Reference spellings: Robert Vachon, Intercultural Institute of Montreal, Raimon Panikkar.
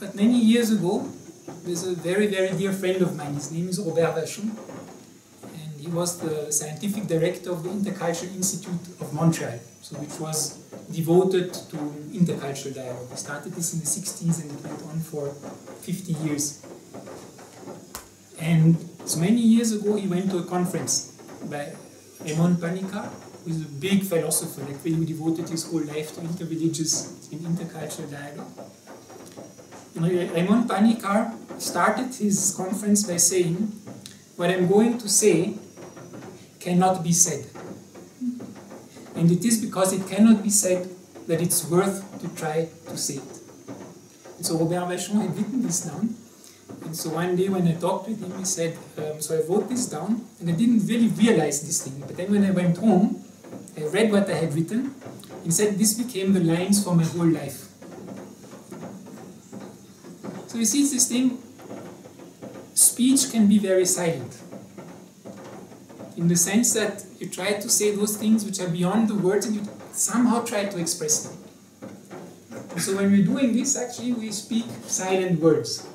But many years ago, there's a very, very dear friend of mine. His name is Robert Vachon, and he was the scientific director of the Intercultural Institute of Montreal, so which was devoted to intercultural dialogue. He started this in the 60s and it went on for 50 years. And so many years ago, he went to a conference by Raimon Panikkar, who is a big philosopher, like who devoted his whole life to interreligious and intercultural dialogue. And Raimon Panikkar started his conference by saying, "What I'm going to say cannot be said. And it is because it cannot be said that it's worth to try to say it." And so Robert Vachon had written this down. And so one day when I talked with him, he said, so I wrote this down, and I didn't really realize this thing. But then when I went home, I read what I had written, and said this became the lines for my whole life. So you see, it's this thing, speech can be very silent, in the sense that you try to say those things which are beyond the words, and you somehow try to express them. And so when we're doing this, actually, we speak silent words.